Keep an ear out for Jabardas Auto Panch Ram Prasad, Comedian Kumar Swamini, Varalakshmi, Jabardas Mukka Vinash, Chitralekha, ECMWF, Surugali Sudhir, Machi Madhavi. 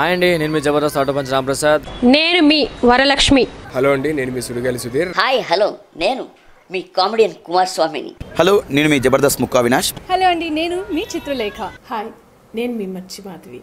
Hi Andy, nenu mee Jabardas Auto Panch Ram Prasad. Nenu mee Varalakshmi. Hello Andy, nenu mee Surugali Sudhir. Hi, hello, nenu mee Comedian Kumar Swamini. Hello, nenu mee Jabardas Mukka Vinash. Hello Andy, nenu mee Chitralekha. Hi, nenu mee Machi Madhavi.